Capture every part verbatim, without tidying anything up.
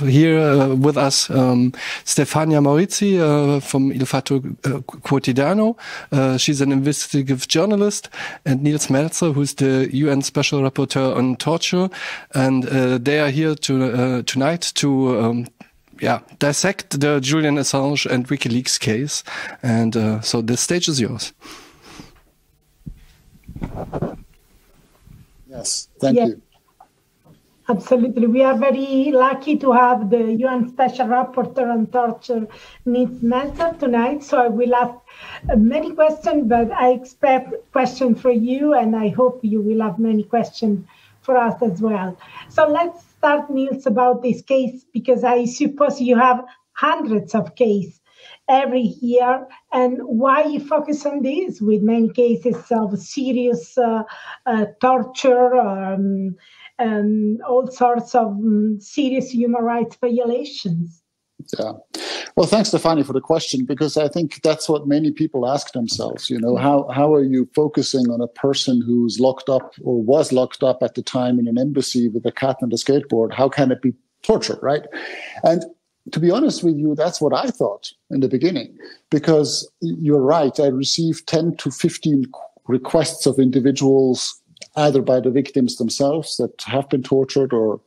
here uh, with us um, Stefania Maurizi uh, from Il Fatto Quotidiano. Uh, she's an investigative journalist, and Nils Melzer, who's the U N Special Rapporteur on Torture. And uh, they are here to, uh, tonight to um, yeah, dissect the Julian Assange and WikiLeaks case. And uh, so the stage is yours. Yes, thank yes. you. Absolutely. We are very lucky to have the U N Special Rapporteur on Torture, Nils Melzer, tonight. So I will ask many questions, but I expect questions for you, and I hope you will have many questions for us as well. So let's start, Nils, about this case, because I suppose you have hundreds of cases every year, and why you focus on this with many cases of serious uh, uh, torture, um, and all sorts of um, serious human rights violations. Yeah. Well, thanks, Stefania, for the question, because I think that's what many people ask themselves. You know, how, how are you focusing on a person who's locked up or was locked up at the time in an embassy with a cat and a skateboard? How can it be torture, right? And to be honest with you, that's what I thought in the beginning, because you're right. I received ten to fifteen requests of individuals, either by the victims themselves that have been tortured or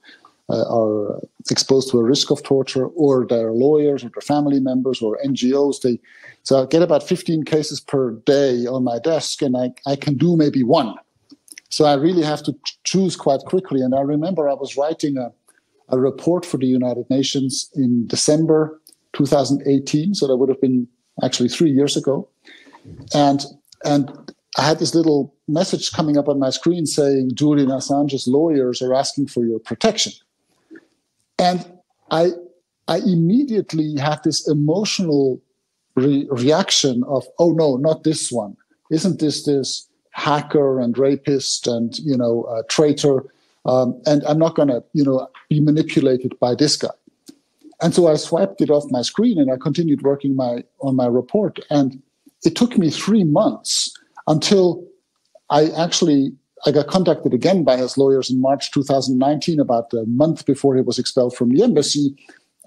uh, are exposed to a risk of torture, or their lawyers or their family members or N G Os. They, so I get about fifteen cases per day on my desk, and I, I can do maybe one. So I really have to choose quite quickly. And I remember I was writing a, a report for the United Nations in December two thousand eighteen. So that would have been actually three years ago. And, and I had this little message coming up on my screen saying, Julian Assange's lawyers are asking for your protection. And I, I immediately had this emotional re reaction of, oh, no, not this one. Isn't this this hacker and rapist and, you know, uh, traitor? Um, and I'm not going to, you know, be manipulated by this guy. And so I swiped it off my screen, and I continued working my on my report. And it took me three months until I actually I got contacted again by his lawyers in March two thousand nineteen, about a month before he was expelled from the embassy.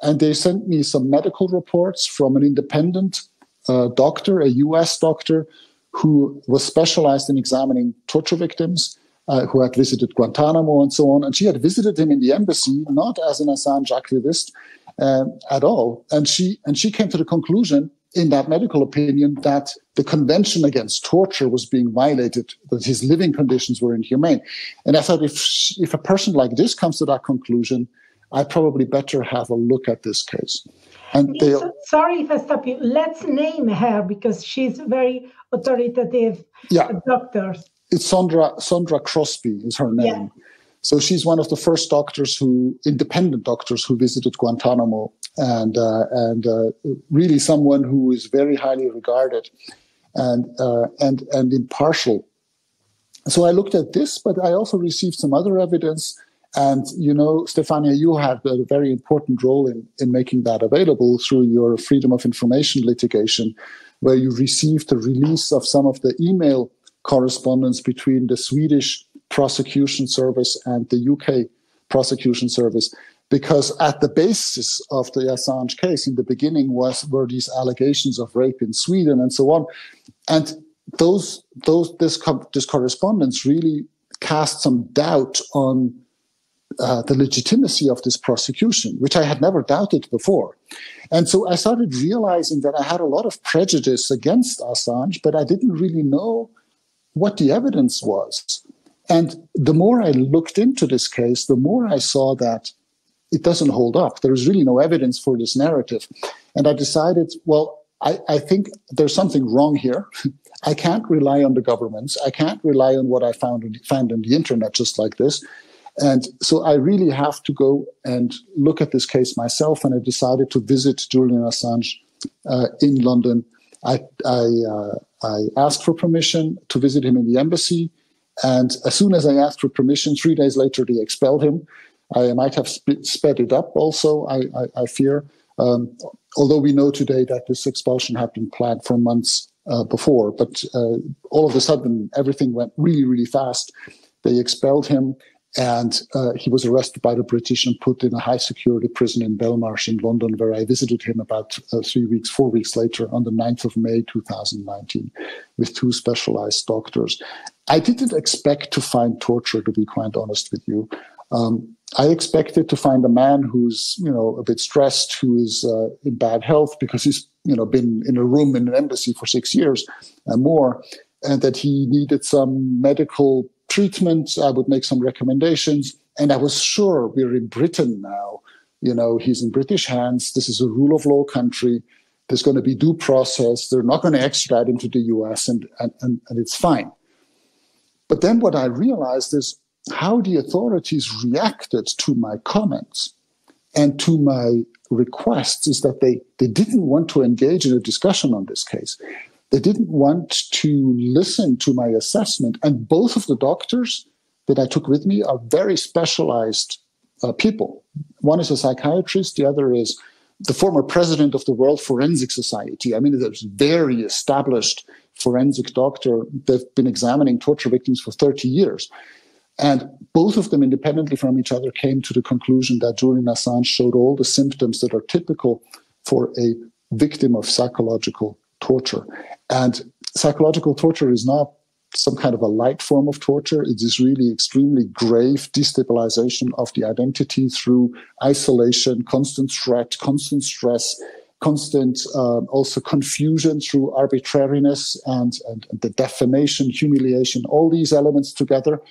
And they sent me some medical reports from an independent uh, doctor, a U S doctor, who was specialized in examining torture victims, uh, who had visited Guantanamo and so on. And she had visited him in the embassy, not as an Assange activist uh, at all. And she, and she came to the conclusion in that medical opinion that the Convention Against Torture was being violated, that his living conditions were inhumane. And I thought, if, if a person like this comes to that conclusion, I probably better have a look at this case. And they, sorry if I stop you. Let's name her, because she's very authoritative yeah. doctor. It's Sandra, Sandra Crosby is her name. Yeah. So she's one of the first doctors who, independent doctors who visited Guantanamo, and uh, and uh, really someone who is very highly regarded and uh, and and impartial. So I looked at this, but I also received some other evidence. And, you know, Stefania, you had a very important role in, in making that available through your freedom of information litigation, where you received the release of some of the email correspondence between the Swedish prosecution service and the U K prosecution service, because at the basis of the Assange case in the beginning was were these allegations of rape in Sweden and so on. And those those this co this correspondence really cast some doubt on uh, the legitimacy of this prosecution, which I had never doubted before. And so I started realizing that I had a lot of prejudice against Assange, but I didn't really know what the evidence was. And the more I looked into this case, the more I saw that it doesn't hold up. There is really no evidence for this narrative. And I decided, well, I, I think there's something wrong here. I can't rely on the governments. I can't rely on what I found, found on the internet just like this. And so I really have to go and look at this case myself. And I decided to visit Julian Assange uh, in London. I, I, uh, I asked for permission to visit him in the embassy. And as soon as I asked for permission, three days later, they expelled him. I might have sp sped it up also, I, I, I fear, um, although we know today that this expulsion had been planned for months uh, before. But uh, all of a sudden, everything went really, really fast. They expelled him. And uh, he was arrested by the British and put in a high-security prison in Belmarsh in London, where I visited him about uh, three weeks, four weeks later, on the ninth of May two thousand nineteen, with two specialized doctors. I didn't expect to find torture, to be quite honest with you. Um, I expected to find a man who's, you know, a bit stressed, who is uh, in bad health because he's, you know, been in a room in an embassy for six years and more, and that he needed some medical treatment. I would make some recommendations. And I was sure we're in Britain now. You know, he's in British hands. This is a rule of law country. There's going to be due process. They're not going to extradite him to the U S, and, and, and, and it's fine. But then what I realized is how the authorities reacted to my comments and to my requests is that they, they didn't want to engage in a discussion on this case. They didn't want to listen to my assessment. And both of the doctors that I took with me are very specialized uh, people. One is a psychiatrist. The other is the former president of the World Forensic Society. I mean, there's a very established forensic doctor. They've been examining torture victims for thirty years. And both of them independently from each other came to the conclusion that Julian Assange showed all the symptoms that are typical for a victim of psychological torture. And psychological torture is not some kind of a light form of torture. It is really extremely grave destabilization of the identity through isolation, constant threat, constant stress, constant uh, also confusion through arbitrariness and, and, and the defamation, humiliation. All these elements together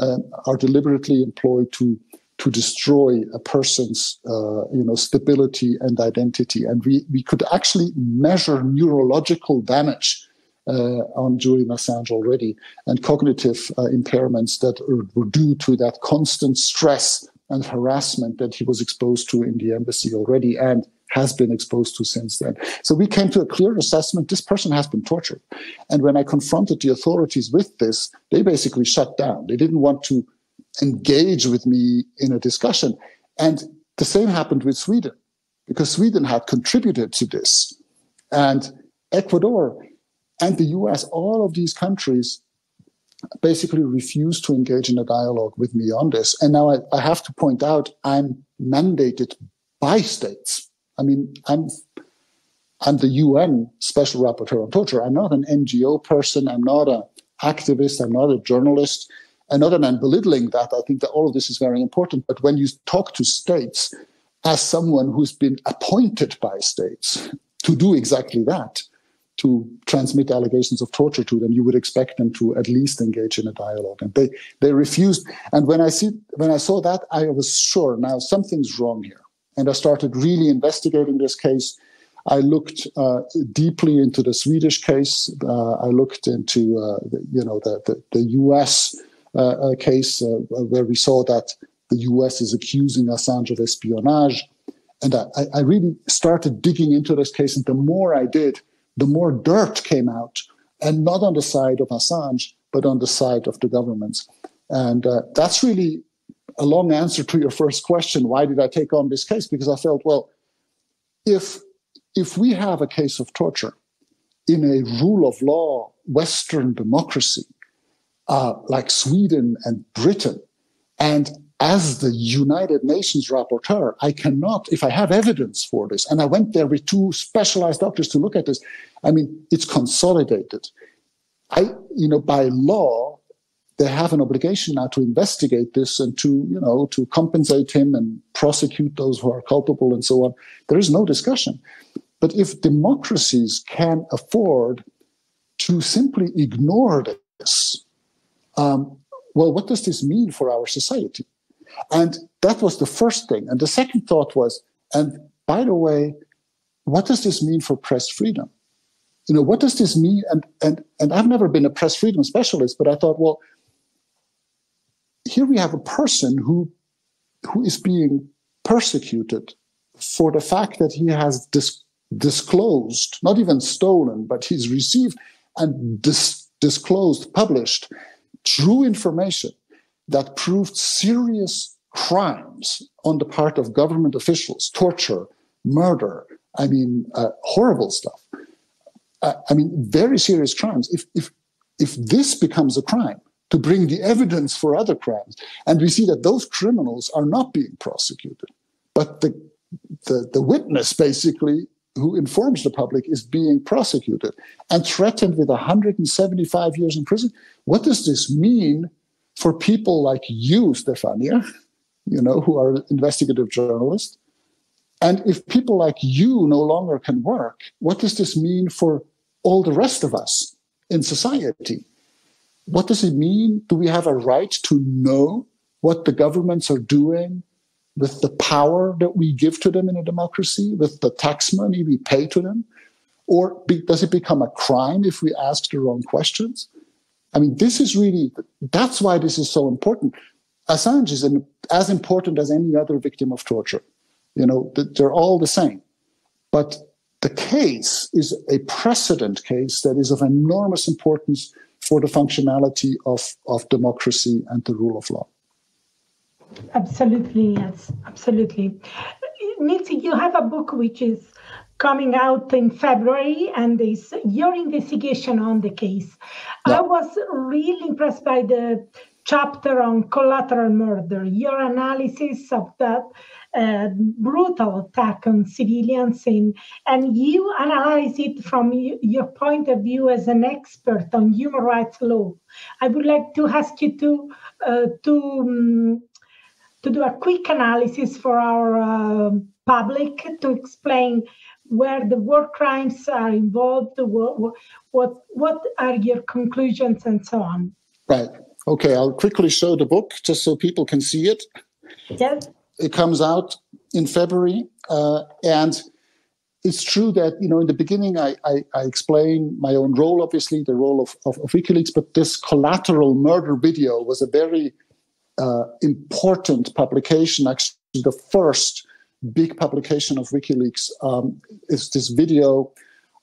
uh, are deliberately employed to to destroy a person's uh, you know, stability and identity. And we, we could actually measure neurological damage uh, on Julian Assange already, and cognitive uh, impairments that are, were due to that constant stress and harassment that he was exposed to in the embassy already and has been exposed to since then. So we came to a clear assessment: this person has been tortured. And when I confronted the authorities with this, they basically shut down. They didn't want to engage with me in a discussion. And the same happened with Sweden, because Sweden had contributed to this. And Ecuador and the U S, all of these countries basically refused to engage in a dialogue with me on this. And now I, I have to point out, I'm mandated by states. I mean, I'm, I'm the U N Special Rapporteur on Torture. I'm not an N G O person. I'm not an activist. I'm not a journalist. And other than belittling that, I think that all of this is very important. But when you talk to states, as someone who's been appointed by states to do exactly that, to transmit allegations of torture to them, you would expect them to at least engage in a dialogue. And they, they refused. And when I see, when I saw that, I was sure, now something's wrong here. And I started really investigating this case. I looked uh, deeply into the Swedish case. Uh, I looked into uh, the, you know, the, the, the U S Uh, a case uh, where we saw that the U S is accusing Assange of espionage. And I, I really started digging into this case. And the more I did, the more dirt came out, and not on the side of Assange, but on the side of the governments. And uh, that's really a long answer to your first question. Why did I take on this case? Because I felt, well, if, if we have a case of torture in a rule of law, Western democracy, Uh, like Sweden and Britain, and as the United Nations rapporteur, I cannot, if I have evidence for this, and I went there with two specialized doctors to look at this, I mean, it's consolidated. I, you know, by law, they have an obligation now to investigate this and to, you know, to compensate him and prosecute those who are culpable and so on. There is no discussion. But if democracies can afford to simply ignore this, Um, well, what does this mean for our society? And that was the first thing. And the second thought was, and by the way, what does this mean for press freedom? You know, what does this mean? And, and, and I've never been a press freedom specialist, but I thought, well, here we have a person who, who is being persecuted for the fact that he has dis- disclosed, not even stolen, but he's received and dis- disclosed, published true information that proved serious crimes on the part of government officials, torture, murder, I mean, uh, horrible stuff. Uh, I mean, very serious crimes. If, if, if this becomes a crime, to bring the evidence for other crimes. And we see that those criminals are not being prosecuted. But the, the, the witness, basically, who informs the public is being prosecuted and threatened with one hundred seventy-five years in prison. What does this mean for people like you, Stefania, you know, who are investigative journalists? And if people like you no longer can work, what does this mean for all the rest of us in society? What does it mean? Do we have a right to know what the governments are doing with the power that we give to them in a democracy, with the tax money we pay to them? Or be, does it become a crime if we ask the wrong questions? I mean, this is really, that's why this is so important. Assange is an, as important as any other victim of torture. You know, they're all the same. But the case is a precedent case that is of enormous importance for the functionality of, of democracy and the rule of law. Absolutely, yes, absolutely. Nils, you have a book which is coming out in February and is your investigation on the case. Yeah. I was really impressed by the chapter on collateral murder, your analysis of that uh, brutal attack on civilians, in, and you analyze it from your point of view as an expert on human rights law. I would like to ask you to uh, to um, to do a quick analysis for our uh, public to explain where the war crimes are involved, what what what are your conclusions, and so on. Right. Okay, I'll quickly show the book just so people can see it. Yes. It comes out in February. Uh, and it's true that, you know, in the beginning, I, I, I explain my own role, obviously, the role of, of, of WikiLeaks. But this collateral murder video was a very uh, important publication. Actually, the first big publication of WikiLeaks um, is this video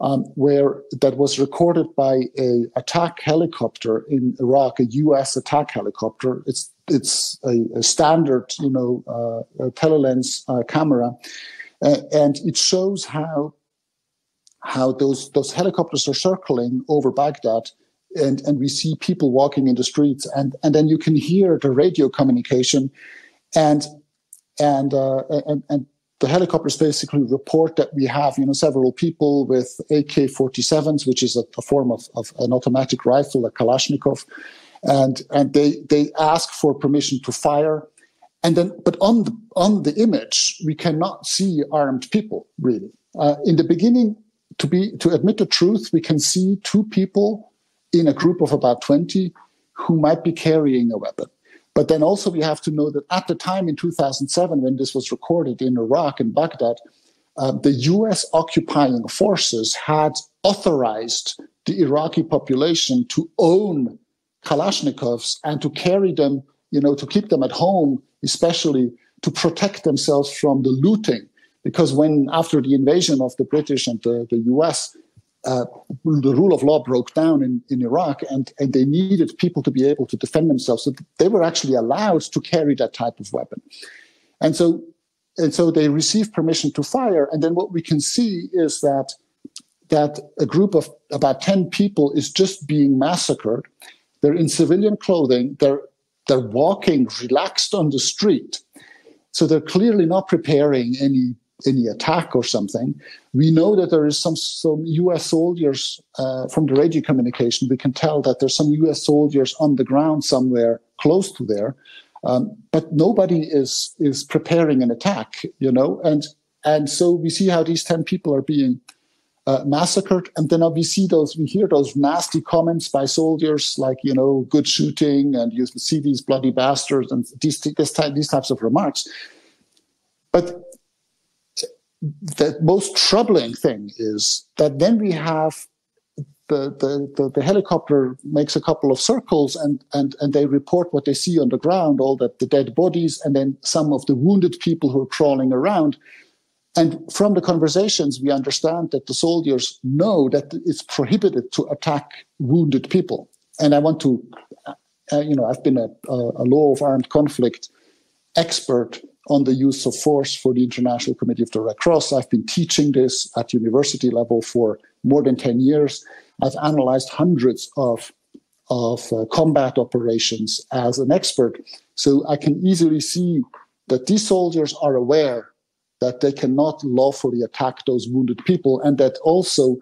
Um, where that was recorded by a attack helicopter in Iraq, a U S attack helicopter. It's it's a, a standard, you know, uh, telelens uh, camera, uh, and it shows how how those those helicopters are circling over Baghdad, and and we see people walking in the streets, and and then you can hear the radio communication, and and uh, and and. The helicopters basically report that we have, you know, several people with A K forty-sevens, which is a, a form of, of an automatic rifle, a Kalashnikov, and and they they ask for permission to fire, and then but on the, on the image we cannot see armed people really. Uh, in the beginning, to be to admit the truth, we can see two people in a group of about twenty who might be carrying a weapon. But then also we have to know that at the time in two thousand seven, when this was recorded in Iraq and Baghdad, uh, the U S occupying forces had authorized the Iraqi population to own Kalashnikovs and to carry them, you know, to keep them at home, especially to protect themselves from the looting. Because when after the invasion of the British and the, the U S, Uh, the rule of law broke down in, in Iraq, and, and they needed people to be able to defend themselves. So they were actually allowed to carry that type of weapon. And so, and so they received permission to fire. And then what we can see is that, that a group of about ten people is just being massacred. They're in civilian clothing. They're, they're walking relaxed on the street. So they're clearly not preparing any any attack or something. We know that there is some, some U S soldiers uh, from the radio communication. We can tell that there's some U S soldiers on the ground somewhere close to there, um, but nobody is is preparing an attack, you know. And and so we see how these ten people are being uh, massacred, and then we see those, we hear those nasty comments by soldiers like, you know, good shooting, and you see these bloody bastards, and these this type, these types of remarks, but. The most troubling thing is that then we have the, the, the, the helicopter makes a couple of circles and, and, and they report what they see on the ground, all that the dead bodies and then some of the wounded people who are crawling around. And from the conversations, we understand that the soldiers know that it's prohibited to attack wounded people. And I want to, uh, you know, I've been a, a law of armed conflict expert on the use of force for the International Committee of the Red Cross. I've been teaching this at university level for more than ten years. I've analyzed hundreds of of uh, combat operations as an expert. So I can easily see that these soldiers are aware that they cannot lawfully attack those wounded people, and that also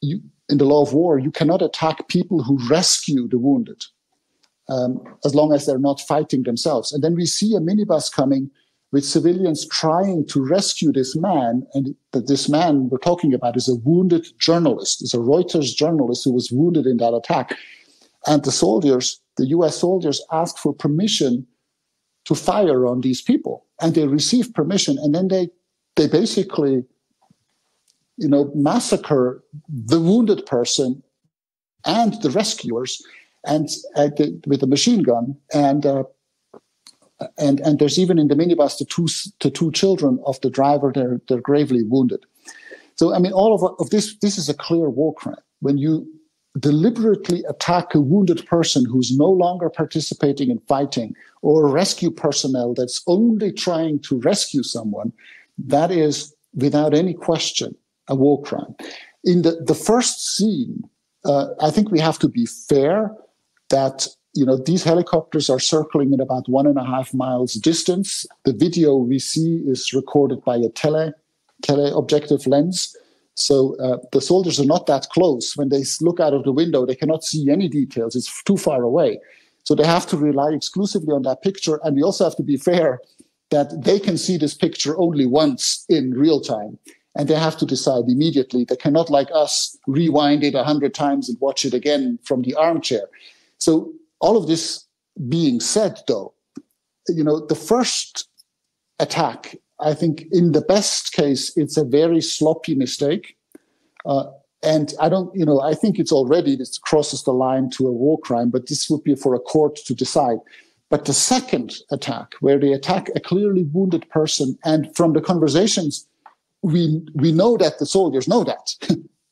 you, in the law of war, you cannot attack people who rescue the wounded um, as long as they're not fighting themselves. And then we see a minibus coming with civilians trying to rescue this man. And that this man we're talking about is a wounded journalist, is a Reuters journalist who was wounded in that attack. And the soldiers, the U S soldiers, ask for permission to fire on these people. And they receive permission, and then they they basically, you know, massacre the wounded person and the rescuers, and uh, the, with a machine gun. And uh, and and there's even in the minibus the two the two children of the driver. They're they're gravely wounded. So I mean, all of of this this is a clear war crime when you deliberately attack a wounded person who's no longer participating in fighting, or rescue personnel that's only trying to rescue someone. That is, without any question, a war crime. In the, the first scene, uh, I think we have to be fair that, you know, these helicopters are circling at about one and a half miles distance. The video we see is recorded by a tele, teleobjective lens. So uh, the soldiers are not that close. When they look out of the window, they cannot see any details. It's too far away. So they have to rely exclusively on that picture. And we also have to be fair that they can see this picture only once in real time. And they have to decide immediately. They cannot, like us, rewind it a hundred times and watch it again from the armchair. So all of this being said, though, you know, the first attack, I think in the best case, it's a very sloppy mistake. Uh, and I don't, you know, I think it's already, it crosses the line to a war crime, but this would be for a court to decide. But the second attack, where they attack a clearly wounded person, and from the conversations, we we know that the soldiers know that.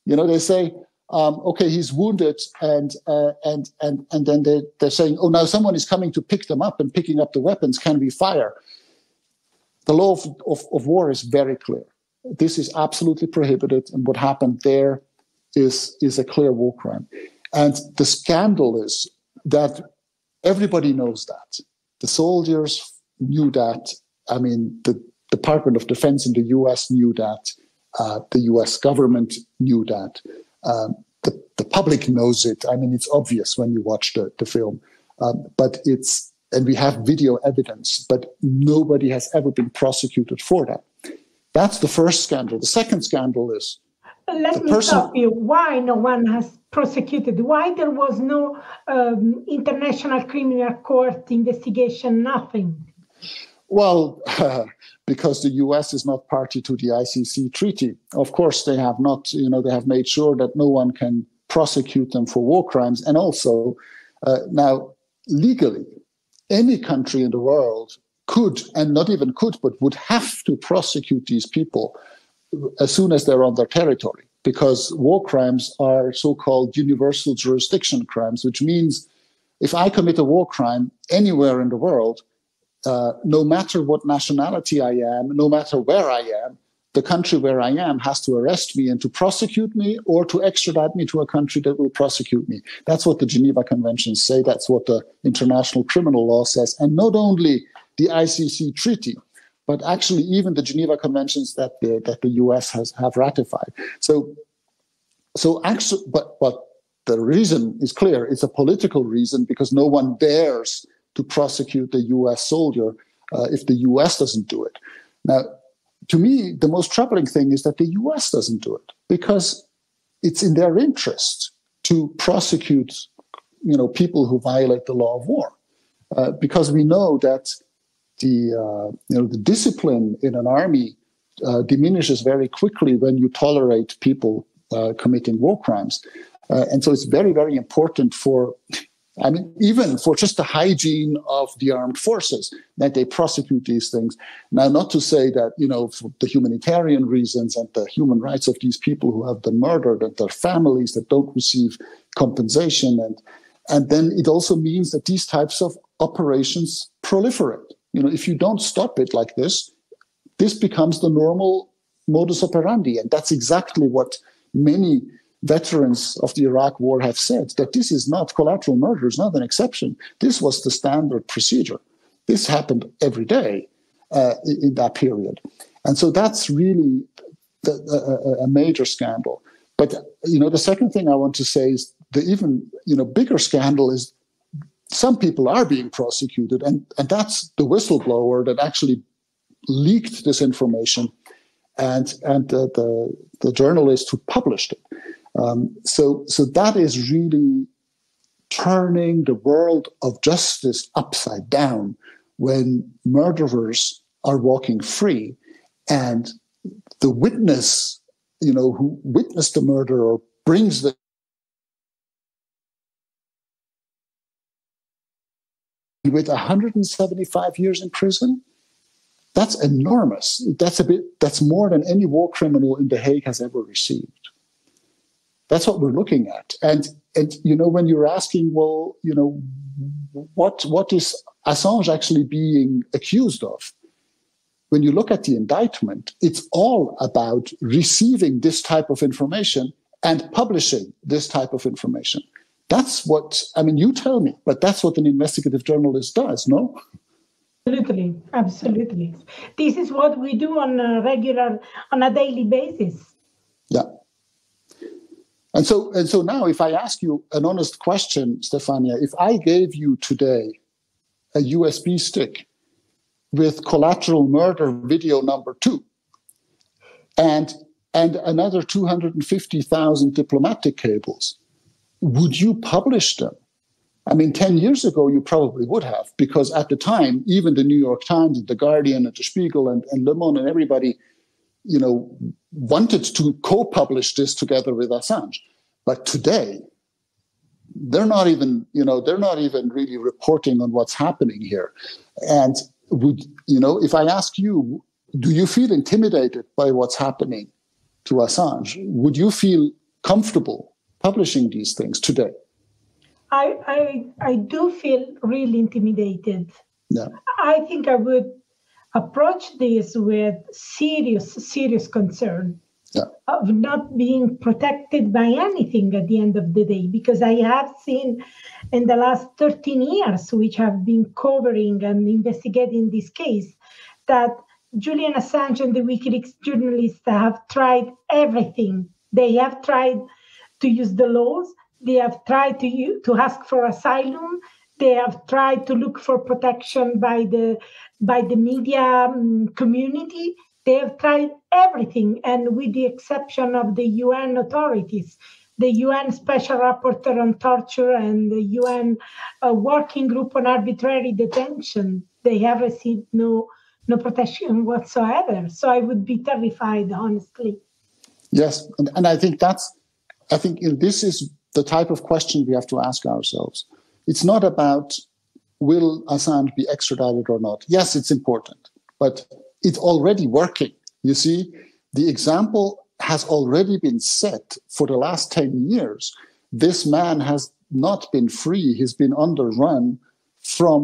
You know, they say, um, okay, he's wounded, and uh, and and and then they, they're saying, oh, now someone is coming to pick them up and picking up the weapons, can we fire? The law of, of, of war is very clear. This is absolutely prohibited, and what happened there is, is a clear war crime. And the scandal is that everybody knows that. The soldiers knew that. I mean, the Department of Defense in the U S knew that. Uh, the U S government knew that. Um, the, the public knows it. I mean, it's obvious when you watch the, the film. Um, but it's... And we have video evidence, but nobody has ever been prosecuted for that. That's the first scandal. The second scandal is... Let me stop you. Why no one has prosecuted? Why there was no um, International Criminal Court investigation, nothing? Well, uh, because the U S is not party to the I C C treaty. Of course, they have not, you know, they have made sure that no one can prosecute them for war crimes. And also, uh, now, legally, any country in the world could, and not even could, but would have to prosecute these people as soon as they're on their territory, because war crimes are so-called universal jurisdiction crimes, which means if I commit a war crime anywhere in the world, uh, no matter what nationality I am, no matter where I am, the country where I am has to arrest me and to prosecute me, or to extradite me to a country that will prosecute me. That's what the Geneva Conventions say. That's what the international criminal law says. And not only the I C C treaty, but actually even the Geneva Conventions that the, that the U S has have ratified. So, so actually, but, but the reason is clear. It's a political reason, because no one dares to prosecute the U S soldier uh, if the U S doesn't do it. Now, to me, the most troubling thing is that the U S doesn't do it, because it's in their interest to prosecute, you know, people who violate the law of war, uh, because we know that the, uh, you know, the discipline in an army uh, diminishes very quickly when you tolerate people uh, committing war crimes. Uh, and so it's very, very important for, I mean, even for just the hygiene of the armed forces, that they prosecute these things. Now, not to say that, you know, for the humanitarian reasons and the human rights of these people who have been murdered and their families that don't receive compensation. And, and then it also means that these types of operations proliferate. You know, if you don't stop it like this, this becomes the normal modus operandi. And that's exactly what many veterans of the Iraq War have said, that this is not collateral murder, it's not an exception. This was the standard procedure. This happened every day uh, in that period. And so that's really the, a, a major scandal. But, you know, the second thing I want to say is the even, you know, bigger scandal is some people are being prosecuted, and, and that's the whistleblower that actually leaked this information and and the, the, the journalist who published it. Um, so, so that is really turning the world of justice upside down when murderers are walking free and the witness, you know, who witnessed the murder or brings the with one hundred seventy-five years in prison, that's enormous. That's a bit. That's more than any war criminal in The Hague has ever received. That's what we're looking at. And and you know, when you're asking, well, you know, what what is Assange actually being accused of? When you look at the indictment, it's all about receiving this type of information and publishing this type of information. That's what, I mean, you tell me, but that's what an investigative journalist does, no? Absolutely, absolutely. This is what we do on a regular, on a daily basis. Yeah. And so, and so now if I ask you an honest question, Stefania, if I gave you today a U S B stick with collateral murder video number two and, and another two hundred fifty thousand diplomatic cables, would you publish them? I mean, ten years ago, you probably would have, because at the time, even the New York Times and The Guardian and the Spiegel and, and Le Monde and everybody, you know, wanted to co-publish this together with Assange. But today, they're not even, you know, they're not even really reporting on what's happening here. And would, you know, if I ask you, do you feel intimidated by what's happening to Assange? Would you feel comfortable publishing these things today? I, I I do feel really intimidated. Yeah. I think I would approach this with serious, serious concern yeah. of not being protected by anything at the end of the day, because I have seen in the last thirteen years, which have been covering and investigating this case, that Julian Assange and the WikiLeaks journalists have tried everything. They have tried to use the laws, they have tried to use, to ask for asylum, they have tried to look for protection by the by the media um, community. They have tried everything, and with the exception of the U N authorities, the U N Special Rapporteur on Torture and the U N uh, Working Group on Arbitrary Detention, they have received no no protection whatsoever. So I would be terrified, honestly. Yes, and, and I think that's. I think this is the type of question we have to ask ourselves. It's not about will Assange be extradited or not. Yes, it's important, but it's already working. You see, the example has already been set for the last ten years. This man has not been free. He's been on the run from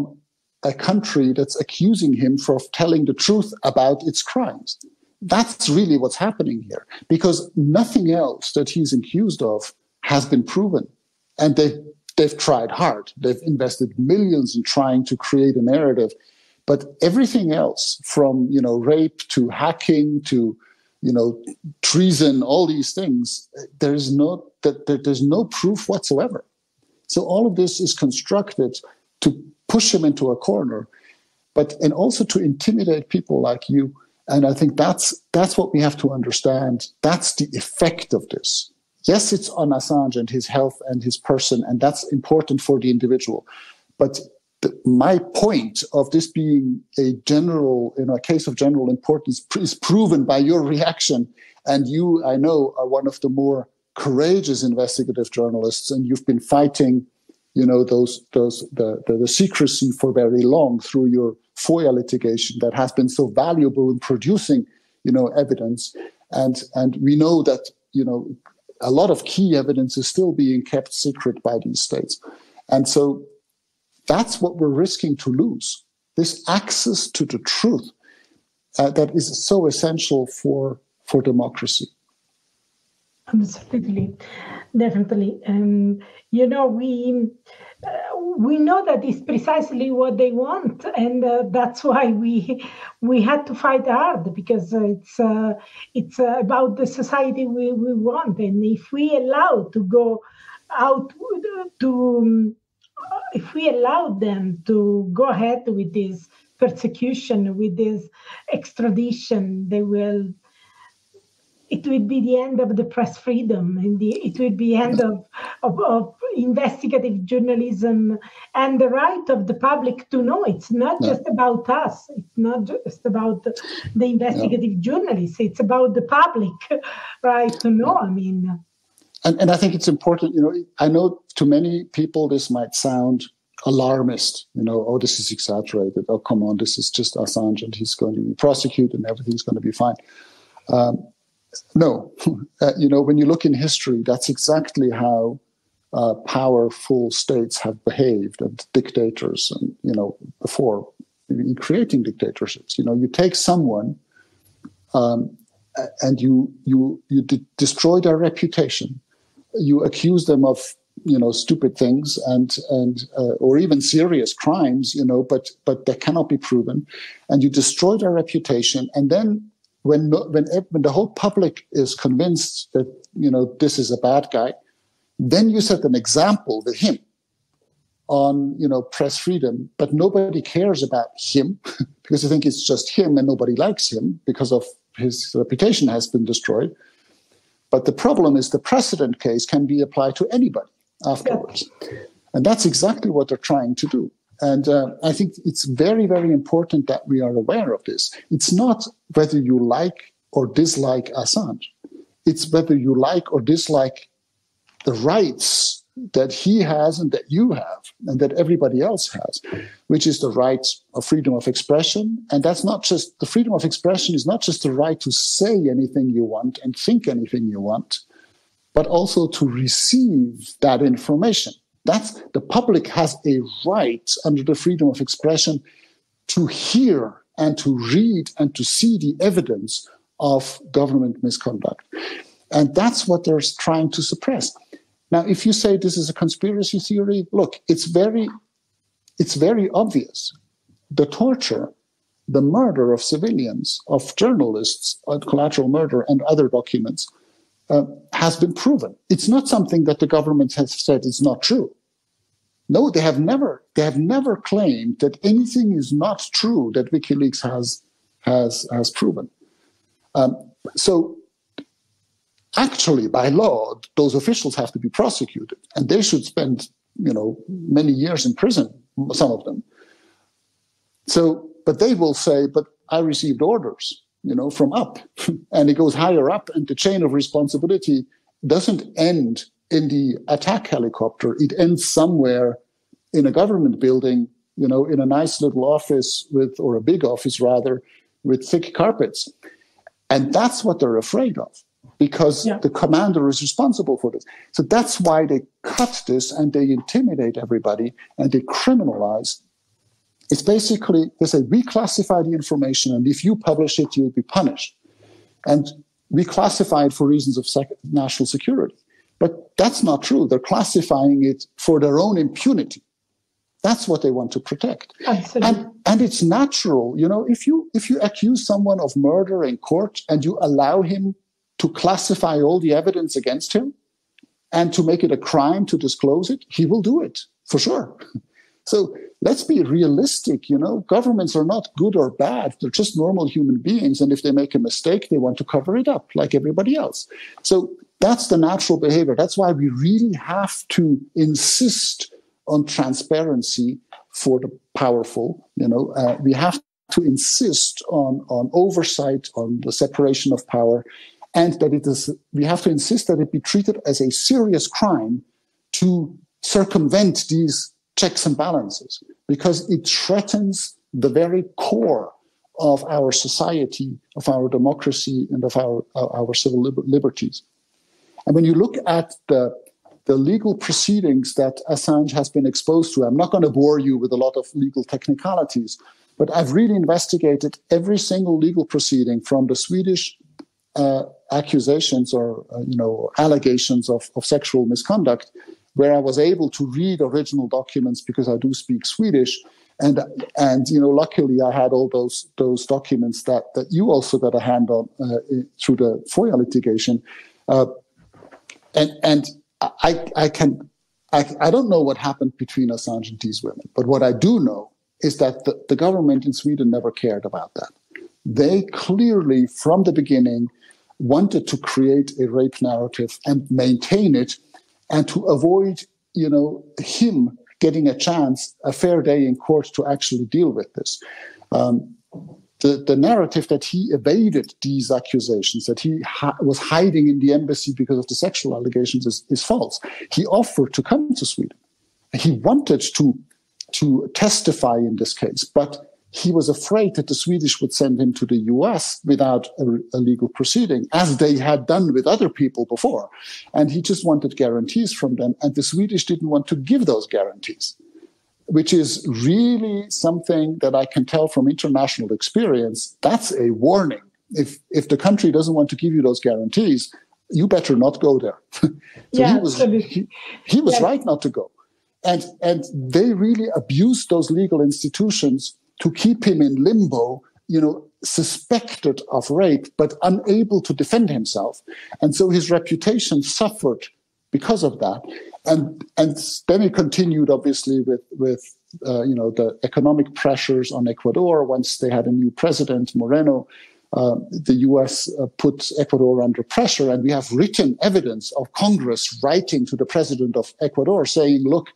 a country that's accusing him of telling the truth about its crimes. That's really what's happening here, because nothing else that he's accused of has been proven. And they've, they've tried hard. They've invested millions in trying to create a narrative. But everything else, from, you know, rape to hacking to, you know, treason, all these things, there's no, there's no proof whatsoever. So all of this is constructed to push him into a corner, but and also to intimidate people like you. And I think that's that's what we have to understand. That's the effect of this. Yes, it's on Assange and his health and his person, and that's important for the individual. But the, my point of this being a general, you know, a case of general importance is proven by your reaction. And you, I know, are one of the more courageous investigative journalists, and you've been fighting, you know, those those the the, the secrecy for very long through your FOIA litigation that has been so valuable in producing, you know, evidence. And and we know that, you know, a lot of key evidence is still being kept secret by these states. And so that's what we're risking to lose, this access to the truth uh, that is so essential for, for democracy. Absolutely, definitely. Um, you know, we uh, we know that it's precisely what they want, and uh, that's why we we had to fight hard, because it's uh, it's uh, about the society we, we want, and if we allow to go out to um, if we allow them to go ahead with this persecution, with this extradition, they will. It will be the end of the press freedom, and the, it will be the end of, of, of investigative journalism and the right of the public to know. It's not no. just about us. It's not just about the, the investigative no. journalists. It's about the public right to know. I mean, and, and I think it's important, you know, I know to many people this might sound alarmist, you know, oh, this is exaggerated. Oh, come on, this is just Assange and he's going to be prosecuted and everything's going to be fine. Um, No, uh, you know, when you look in history, that's exactly how uh, powerful states have behaved, and dictators, and, you know, before in creating dictatorships. You know, you take someone um, and you you you de- destroy their reputation. You accuse them of, you know, stupid things and and uh, or even serious crimes. You know, but but they cannot be proven, and you destroy their reputation, and then. When, when when the whole public is convinced that, you know, this is a bad guy, then you set an example with him on, you know, press freedom. But nobody cares about him because I think it's just him and nobody likes him because of his reputation has been destroyed. But the problem is the precedent case can be applied to anybody afterwards. Yeah. And that's exactly what they're trying to do. And uh, I think it's very, very important that we are aware of this. It's not whether you like or dislike Assange. It's whether you like or dislike the rights that he has and that you have and that everybody else has, which is the right of freedom of expression. And that's not just the freedom of expression is not just the right to say anything you want and think anything you want, but also to receive that information. That's the public has a right under the freedom of expression to hear and to read and to see the evidence of government misconduct. And that's what they're trying to suppress. Now, if you say this is a conspiracy theory, look, it's very, it's very obvious. The torture, the murder of civilians, of journalists, collateral murder and other documents, Uh, has been proven. It's not something that the government has said is not true. No, they have never they have never claimed that anything is not true that WikiLeaks has has has proven. Um, so actually, by law, those officials have to be prosecuted, and they should spend, you know, many years in prison, some of them. So, but they will say, but I received orders, you know, from up, and it goes higher up, and the chain of responsibility doesn't end in the attack helicopter. It ends somewhere in a government building, you know, in a nice little office with, or a big office rather, with thick carpets. And that's what they're afraid of, because yeah. the commander is responsible for this. So that's why they cut this and they intimidate everybody and they criminalize. It's basically, they say, we classify the information, and if you publish it, you'll be punished. And we classify it for reasons of sec- national security. But that's not true. They're classifying it for their own impunity. That's what they want to protect. Absolutely. And, and it's natural, you know, if you if you accuse someone of murder in court and you allow him to classify all the evidence against him and to make it a crime to disclose it, he will do it, for sure. So let's be realistic, you know, governments are not good or bad. They're just normal human beings. And if they make a mistake, they want to cover it up like everybody else. So that's the natural behavior. That's why we really have to insist on transparency for the powerful. You know, uh, we have to insist on, on oversight, on the separation of power, and that it is, we have to insist that it be treated as a serious crime to circumvent these checks and balances, because it threatens the very core of our society, of our democracy, and of our, our civil liberties. And when you look at the, the legal proceedings that Assange has been exposed to, I'm not going to bore you with a lot of legal technicalities, but I've really investigated every single legal proceeding from the Swedish uh, accusations or, uh, you know, allegations of, of sexual misconduct, where I was able to read original documents because I do speak Swedish. And, and you know, luckily I had all those those documents that, that you also got a hand on uh, through the FOIA litigation. Uh, and and I I can I, I don't know what happened between Assange and these women, but what I do know is that the, the government in Sweden never cared about that. They clearly, from the beginning, wanted to create a rape narrative and maintain it, and to avoid, you know, him getting a chance, a fair day in court to actually deal with this. Um, the, the narrative that he evaded these accusations, that he ha- was hiding in the embassy because of the sexual allegations is, is false. He offered to come to Sweden. He wanted to, to testify in this case, but he was afraid that the Swedish would send him to the U S without a, a legal proceeding, as they had done with other people before. And he just wanted guarantees from them. And the Swedish didn't want to give those guarantees, which is really something that I can tell from international experience. That's a warning. If, if the country doesn't want to give you those guarantees, you better not go there. so yeah, he was, he, he was yeah. right not to go. And, and they really abused those legal institutions to keep him in limbo, you know, suspected of rape, but unable to defend himself. And so his reputation suffered because of that. And and then it continued, obviously, with, with uh, you know, the economic pressures on Ecuador. Once they had a new president, Moreno, uh, the U S uh, put Ecuador under pressure. And we have written evidence of Congress writing to the president of Ecuador saying, look,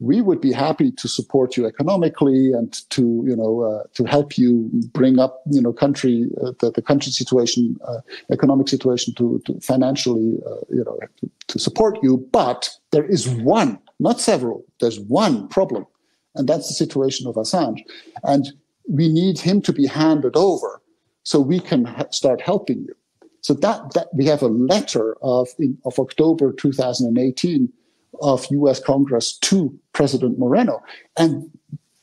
we would be happy to support you economically and to, you know, uh, to help you bring up, you know, country, uh, the, the country situation, uh, economic situation to, to financially, uh, you know, to, to support you. But there is one, not several, there's one problem. And that's the situation of Assange. And we need him to be handed over so we can ha- start helping you. So that, that we have a letter of, in, of October twenty eighteen of U S Congress to President Moreno. And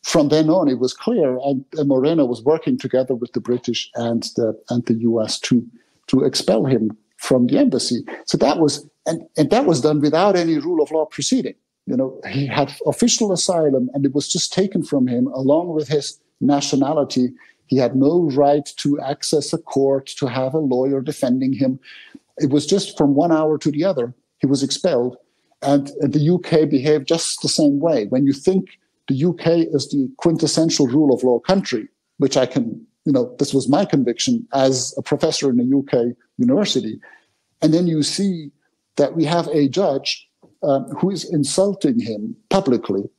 from then on, it was clear, and, and Moreno was working together with the British and the and the U S to to expel him from the embassy. So that was, and, and that was done without any rule of law proceeding. You know, he had official asylum, and it was just taken from him along with his nationality. He had no right to access a court, to have a lawyer defending him. It was just from one hour to the other, he was expelled. And the U K behaved just the same way. When you think the U K is the quintessential rule of law country, which I can, you know, this was my conviction as a professor in a U K university. And then you see that we have a judge um, who is insulting him publicly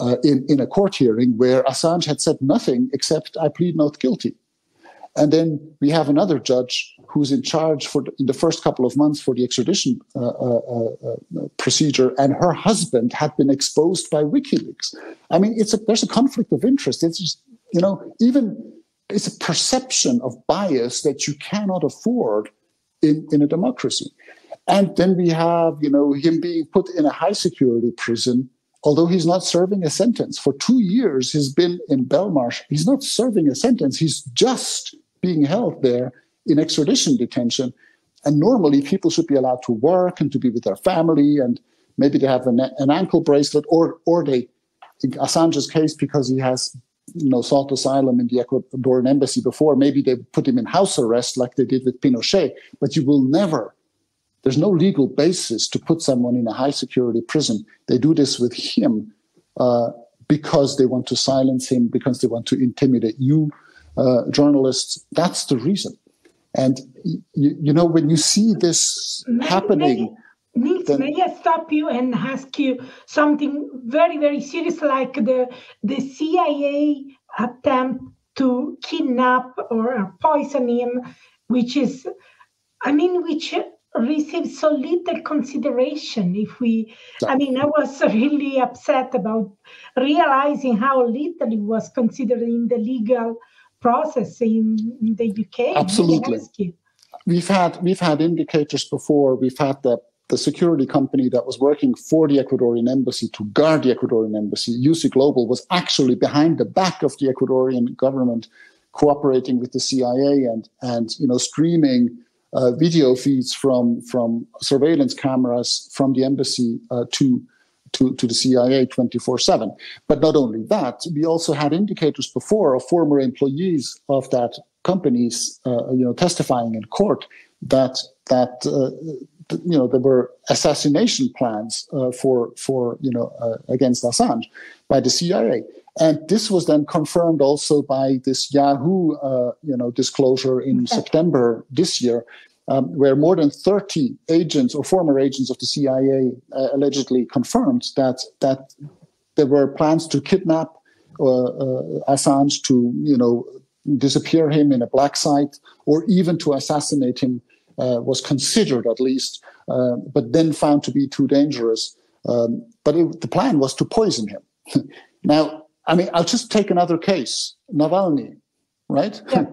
uh, in, in a court hearing where Assange had said nothing except, I plead not guilty. And then we have another judge who's in charge for the, in the first couple of months for the extradition uh, uh, uh, procedure, and her husband had been exposed by WikiLeaks. I mean, it's a, there's a conflict of interest. It's just, you know, even it's a perception of bias that you cannot afford in, in a democracy. And then we have, you know, him being put in a high security prison. Although he's not serving a sentence for two years, he's been in Belmarsh. He's not serving a sentence. He's just being held there in extradition detention. And normally people should be allowed to work and to be with their family, and maybe they have an, an ankle bracelet, or or they, in Assange's case, because he has, you know, sought asylum in the Ecuadorian embassy before, maybe they put him in house arrest like they did with Pinochet. But you will never, there's no legal basis to put someone in a high security prison. They do this with him uh, because they want to silence him, because they want to intimidate you, Uh, journalists. That's the reason. And y- y- you know, when you see this may, happening, may, Nils, then... may I stop you and ask you something very, very serious, like the the C I A attempt to kidnap or poison him, which is, I mean, which receives so little consideration. If we, yeah. I mean, I was really upset about realizing how little it was considered in the legal process in the U K. Absolutely. We've had we've had indicators before. We've had the, the security company that was working for the Ecuadorian embassy to guard the Ecuadorian embassy, U C Global, was actually behind the back of the Ecuadorian government cooperating with the C I A and and you know streaming uh, video feeds from from surveillance cameras from the embassy uh, to. To, to the C I A twenty-four seven. But not only that, we also had indicators before of former employees of that companies, uh, you know, testifying in court that that uh, th- you know there were assassination plans uh, for for you know uh, against Assange by the C I A, and this was then confirmed also by this Yahoo uh, you know disclosure in okay. September this year. Um, where more than thirty agents or former agents of the C I A uh, allegedly confirmed that that there were plans to kidnap uh, uh, Assange, to you know disappear him in a black site, or even to assassinate him uh, was considered at least, uh, but then found to be too dangerous. Um, but it, the plan was to poison him. Now, I mean, I'll just take another case, Navalny, right? Yeah.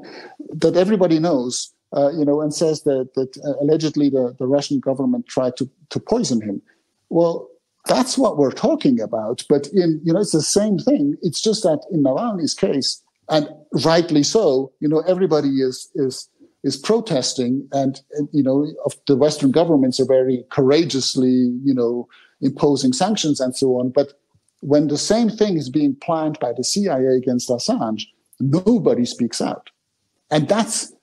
That everybody knows. Uh, you know, and says that, that uh, allegedly the, the Russian government tried to, to poison him. Well, that's what we're talking about. But, in you know, it's the same thing. It's just that in Navalny's case, and rightly so, you know, everybody is is is protesting. And, and you know, of the Western governments are very courageously, you know, imposing sanctions and so on. But when the same thing is being planned by the C I A against Assange, nobody speaks out. And that's...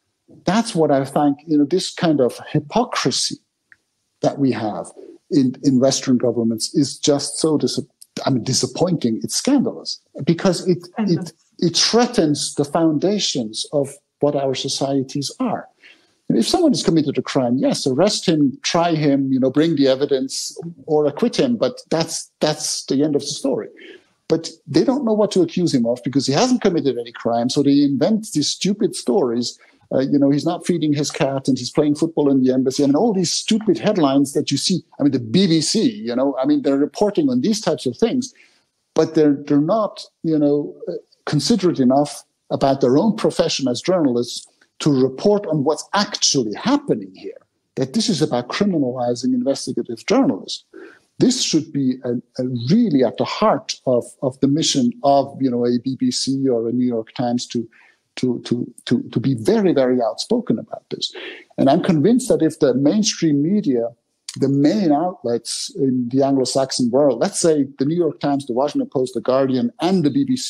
That's what I think, you know, this kind of hypocrisy that we have in, in Western governments is just so, dis- I mean, disappointing. It's scandalous because it, it it threatens the foundations of what our societies are. And if someone has committed a crime, yes, arrest him, try him, you know, bring the evidence or acquit him. But that's that's the end of the story. But they don't know what to accuse him of because he hasn't committed any crime. So they invent these stupid stories. Uh, you know, he's not feeding his cat and he's playing football in the embassy. I mean, all these stupid headlines that you see. I mean, the B B C, you know, I mean, they're reporting on these types of things, but they're they're not, you know, considerate enough about their own profession as journalists to report on what's actually happening here, that this is about criminalizing investigative journalists. This should be a, a really at the heart of, of the mission of, you know, a B B C or a New York Times to To, to, to, to be very, very outspoken about this. And I'm convinced that if the mainstream media, the main outlets in the Anglo-Saxon world, let's say the New York Times, the Washington Post, the Guardian, and the B B C,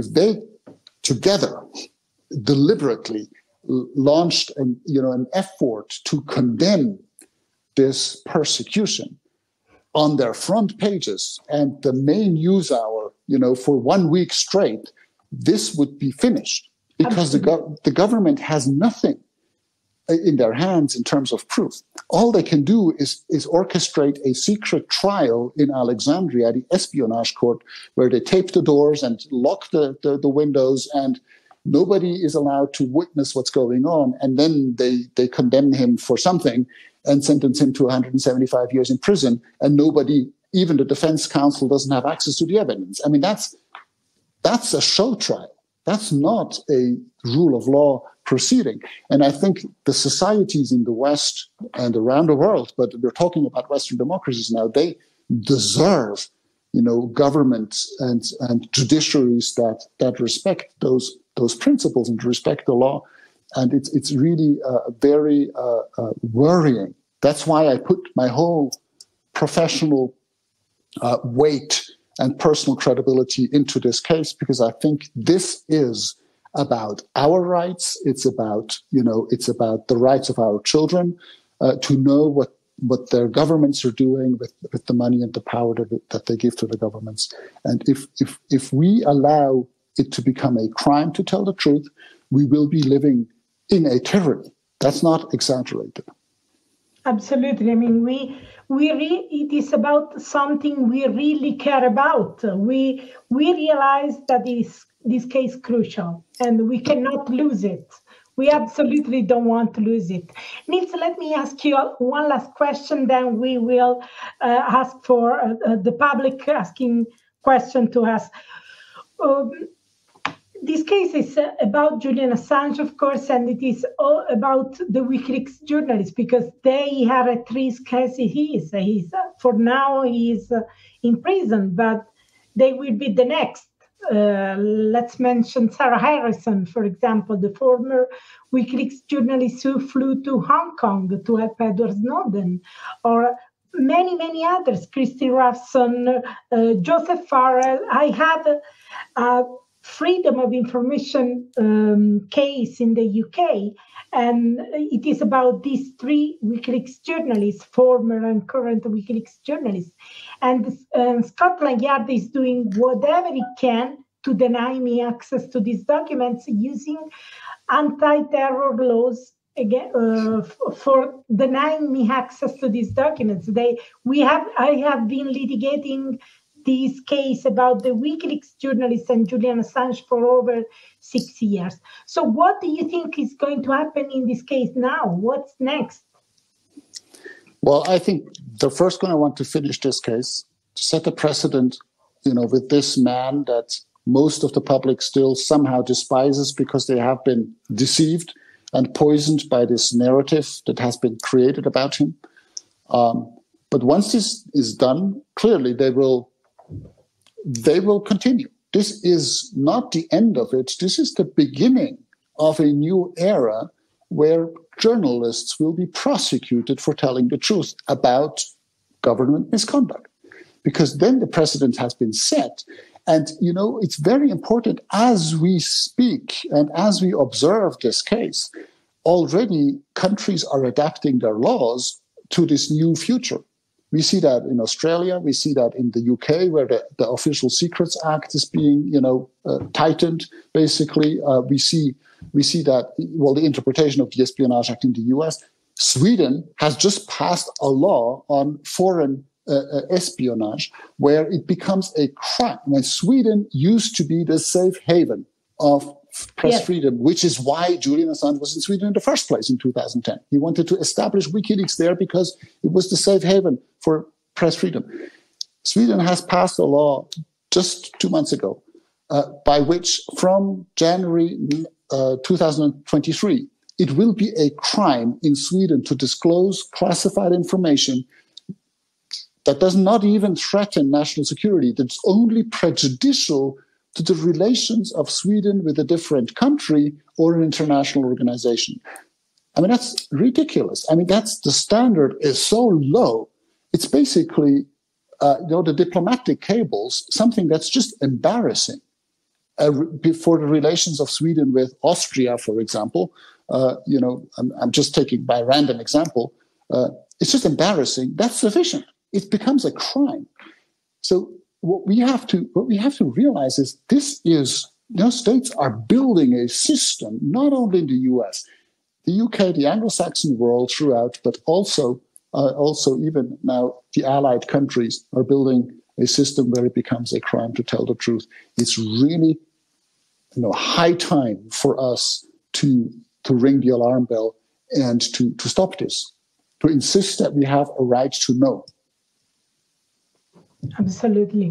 if they together deliberately launched an, you know, an effort to condemn this persecution on their front pages and the main news hour, you know, for one week straight, this would be finished. Because the, go- the government has nothing in their hands in terms of proof. All they can do is, is orchestrate a secret trial in Alexandria, the espionage court, where they tape the doors and lock the, the, the windows, and nobody is allowed to witness what's going on. And then they, they condemn him for something and sentence him to one hundred seventy-five years in prison. And nobody, even the defense counsel, doesn't have access to the evidence. I mean, that's that's a show trial. That's not a rule of law proceeding. And I think the societies in the West and around the world, but we're talking about Western democracies now, they deserve, you know, governments and, and judiciaries that, that respect those those principles and respect the law. And it's, it's really uh, very uh, uh, worrying. That's why I put my whole professional uh, weight and personal credibility into this case, because I think this is about our rights. It's about, you know, it's about the rights of our children uh, to know what, what their governments are doing with, with the money and the power that, that they give to the governments. And if, if, if we allow it to become a crime to tell the truth, we will be living in a tyranny. That's not exaggerated. Absolutely. I mean, we we re- it is about something we really care about. We we realize that this this case is crucial, and we cannot lose it. We absolutely don't want to lose it. Nils, let me ask you one last question. Then we will uh, ask for uh, the public asking question to us. Um, This case is about Julian Assange, of course, and it is all about the WikiLeaks journalists, because they are at risk as he is. He's, for now, he is in prison, but they will be the next. Uh, let's mention Sarah Harrison, for example, the former WikiLeaks journalist who flew to Hong Kong to help Edward Snowden, or many, many others, Christy Rafson, uh, Joseph Farrell. I had a, a freedom of information um, case in the U K, and it is about these three WikiLeaks journalists, former and current WikiLeaks journalists. And um, Scotland Yard is doing whatever it can to deny me access to these documents using anti-terror laws again uh, f- for denying me access to these documents. They, we have, I have been litigating this case about the WikiLeaks journalist and Julian Assange for over six years. So what do you think is going to happen in this case now? What's next? Well, I think the first one, I want to finish this case, to set a precedent, you know, with this man that most of the public still somehow despises because they have been deceived and poisoned by this narrative that has been created about him. Um, but once this is done, clearly they will They will continue. This is not the end of it. This is the beginning of a new era where journalists will be prosecuted for telling the truth about government misconduct, because then the precedent has been set. And, you know, it's very important as we speak and as we observe this case, already countries are adapting their laws to this new future. We see that in Australia. We see that in the U K, where the, the Official Secrets Act is being, you know, uh, tightened. Basically, uh, we see we see that. Well, the interpretation of the Espionage Act in the U S. Sweden has just passed a law on foreign uh, uh, espionage, where it becomes a crime. When Sweden used to be the safe haven of press yes. freedom, which is why Julian Assange was in Sweden in the first place in two thousand ten. He wanted to establish WikiLeaks there because it was the safe haven for press freedom. Sweden has passed a law just two months ago uh, by which from January uh, two thousand twenty-three, it will be a crime in Sweden to disclose classified information that does not even threaten national security, that's only prejudicial to the relations of Sweden with a different country or an international organization. I mean, that's ridiculous. I mean, that's the standard is so low. It's basically, uh, you know, the diplomatic cables, something that's just embarrassing uh, for the relations of Sweden with Austria, for example. Uh, you know, I'm, I'm just taking by random example. Uh, it's just embarrassing. That's sufficient. It becomes a crime. So, What we have to what we have to realize is this is, you know, states are building a system, not only in the U S, the U K, the Anglo-Saxon world throughout, but also uh, also even now the allied countries are building a system where it becomes a crime to tell the truth. It's really, you know, high time for us to to ring the alarm bell and to to stop this, to insist that we have a right to know. Absolutely.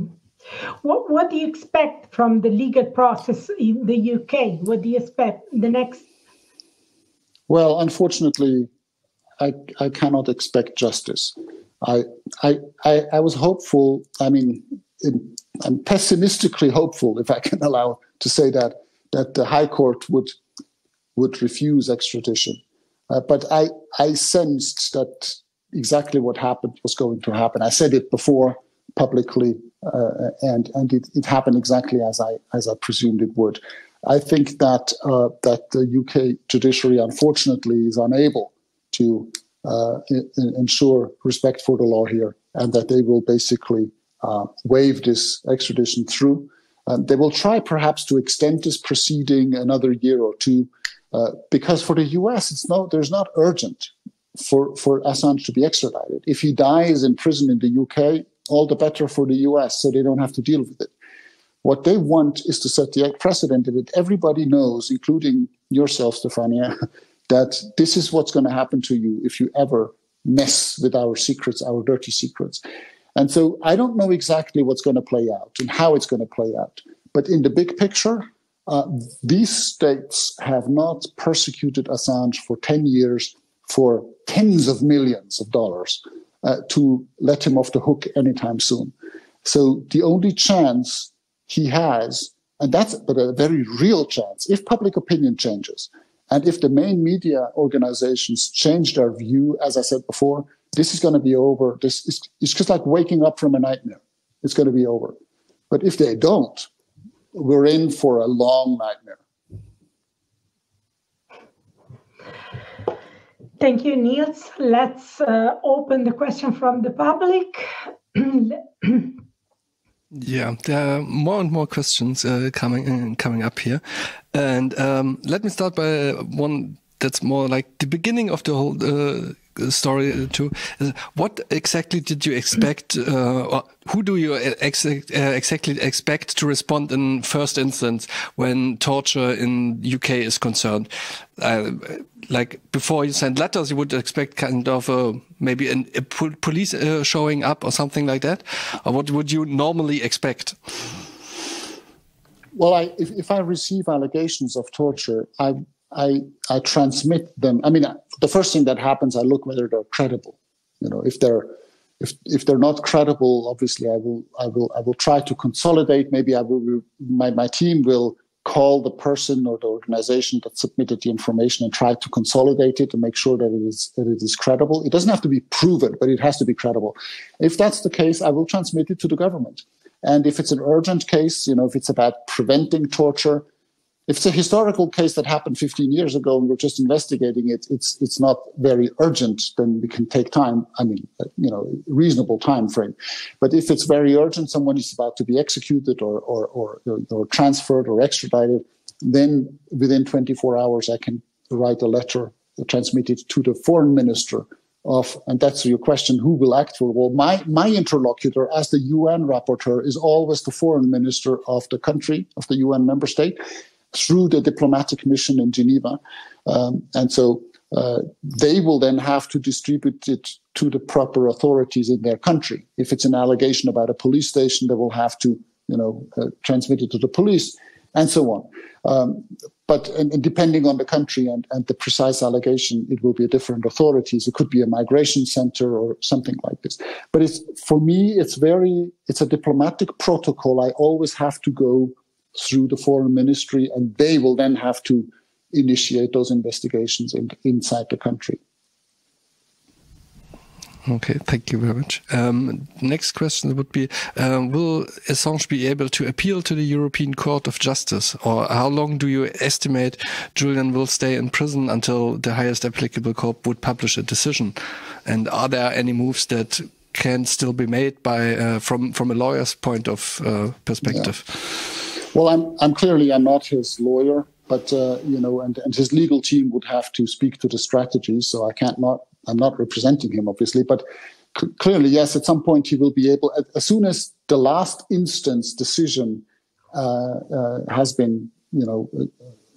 What what do you expect from the legal process in the U K? What do you expect the next? Well, unfortunately, I I cannot expect justice. I I I, I was hopeful. I mean, in, I'm pessimistically hopeful, if I can allow to say that, that the High Court would would refuse extradition. Uh, but I I sensed that exactly what happened was going to happen. I said it before. Publicly, uh, and and it, it happened exactly as I as I presumed it would. I think that uh, that the U K judiciary, unfortunately, is unable to uh, I- ensure respect for the law here, and that they will basically uh, waive this extradition through. Um, they will try, perhaps, to extend this proceeding another year or two, uh, because for the U S, it's no, there's not urgent for for Assange to be extradited. If he dies in prison in the U K. All the better for the U S, so they don't have to deal with it. What they want is to set the precedent that everybody knows, including yourself, Stefania, that this is what's going to happen to you if you ever mess with our secrets, our dirty secrets. And so I don't know exactly what's going to play out and how it's going to play out. But in the big picture, uh, these states have not persecuted Assange for ten years for tens of millions of dollars. Uh, to let him off the hook anytime soon. So the only chance he has And that's but a very real chance. If public opinion changes and if the main media organizations change their view, as I said before, this is going to be over. This is, it's just like waking up from a nightmare. It's going to be over. But if they don't, we're in for a long nightmare. Thank you, Nils. Let's uh, open the question from the public. Yeah, there are more and more questions uh, coming in, coming up here. And um, let me start by one that's more like the beginning of the whole uh, story too. What exactly did you expect, uh, or who do you ex exactly expect to respond in first instance when torture in U K is concerned? Uh, like before you send letters, you would expect kind of a, maybe an, a police uh, showing up or something like that? Or what would you normally expect? Well, I, if, if I receive allegations of torture, I I, I transmit them. I mean, the first thing that happens, I look whether they're credible. You know, if they're if if they're not credible, obviously I will I will I will try to consolidate. Maybe I will my my team will call the person or the organization that submitted the information and try to consolidate it to make sure that it is that it is credible. It doesn't have to be proven, but it has to be credible. If that's the case, I will transmit it to the government. And if it's an urgent case, you know, if it's about preventing torture. If it's a historical case that happened fifteen years ago and we're just investigating it, it's it's not very urgent, then we can take time, I mean, you know, reasonable time frame. But if it's very urgent, someone is about to be executed or, or, or, or transferred or extradited, then within twenty-four hours I can write a letter, transmit it to the foreign minister of, and that's your question, who will act for? Well, my, my interlocutor as the U N rapporteur is always the foreign minister of the country, of the U N member state, through the diplomatic mission in Geneva. Um, and so uh, they will then have to distribute it to the proper authorities in their country. If it's an allegation about a police station, they will have to, you know, uh, transmit it to the police and so on. Um, but and, and depending on the country and, and the precise allegation, it will be different authorities. It could be a migration center or something like this. But it's, for me, it's very, it's a diplomatic protocol. I always have to go through the foreign ministry, and they will then have to initiate those investigations in, inside the country. Okay, thank you very much. Um, next question would be, um, will Assange be able to appeal to the European Court of Justice, or how long do you estimate Julian will stay in prison until the highest applicable court would publish a decision? And are there any moves that can still be made by uh, from, from a lawyer's point of uh, perspective? Yeah. Well, I'm, I'm clearly I'm not his lawyer, but uh, you know, and, and his legal team would have to speak to the strategy. So I can't not I'm not representing him, obviously, but clearly, yes, at some point he will be able. As soon as the last instance decision uh, uh, has been, you know,